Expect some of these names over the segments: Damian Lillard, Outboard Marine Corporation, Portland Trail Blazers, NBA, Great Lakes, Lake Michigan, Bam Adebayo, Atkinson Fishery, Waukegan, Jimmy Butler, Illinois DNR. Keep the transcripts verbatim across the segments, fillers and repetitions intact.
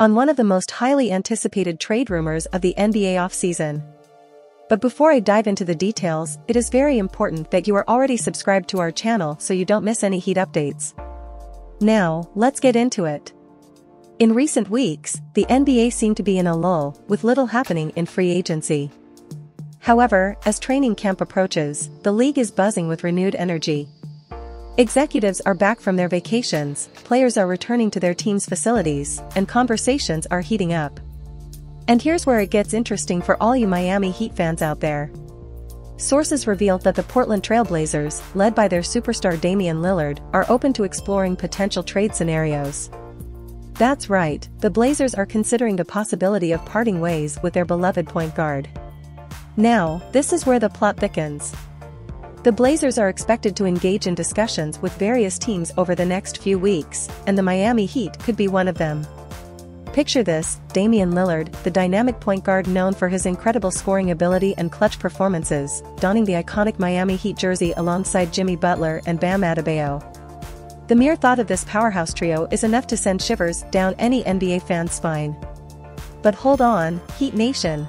on one of the most highly anticipated trade rumors of the N B A offseason. But before I dive into the details, it is very important that you are already subscribed to our channel so you don't miss any Heat updates. Now, let's get into it. In recent weeks, the N B A seemed to be in a lull, with little happening in free agency. However, as training camp approaches, the league is buzzing with renewed energy. Executives are back from their vacations, players are returning to their team's facilities, and conversations are heating up. And here's where it gets interesting for all you Miami Heat fans out there. Sources revealed that the Portland Trail Blazers, led by their superstar Damian Lillard, are open to exploring potential trade scenarios. That's right, the Blazers are considering the possibility of parting ways with their beloved point guard. Now, this is where the plot thickens. The Blazers are expected to engage in discussions with various teams over the next few weeks, and the Miami Heat could be one of them. Picture this, Damian Lillard, the dynamic point guard known for his incredible scoring ability and clutch performances, donning the iconic Miami Heat jersey alongside Jimmy Butler and Bam Adebayo. The mere thought of this powerhouse trio is enough to send shivers down any N B A fan's spine. But hold on, Heat Nation.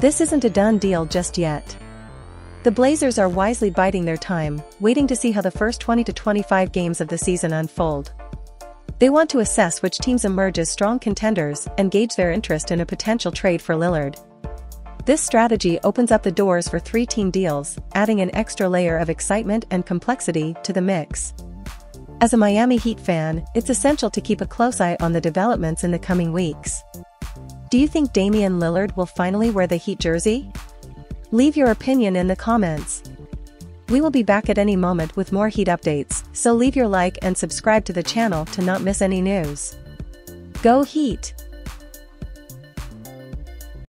This isn't a done deal just yet. The Blazers are wisely biding their time, waiting to see how the first twenty to twenty-five games of the season unfold. They want to assess which teams emerge as strong contenders and gauge their interest in a potential trade for Lillard. This strategy opens up the doors for three-team deals, adding an extra layer of excitement and complexity to the mix. As a Miami Heat fan, it's essential to keep a close eye on the developments in the coming weeks. Do you think Damian Lillard will finally wear the Heat jersey? Leave your opinion in the comments. We will be back at any moment with more Heat updates, so leave your like and subscribe to the channel to not miss any news. Go Heat!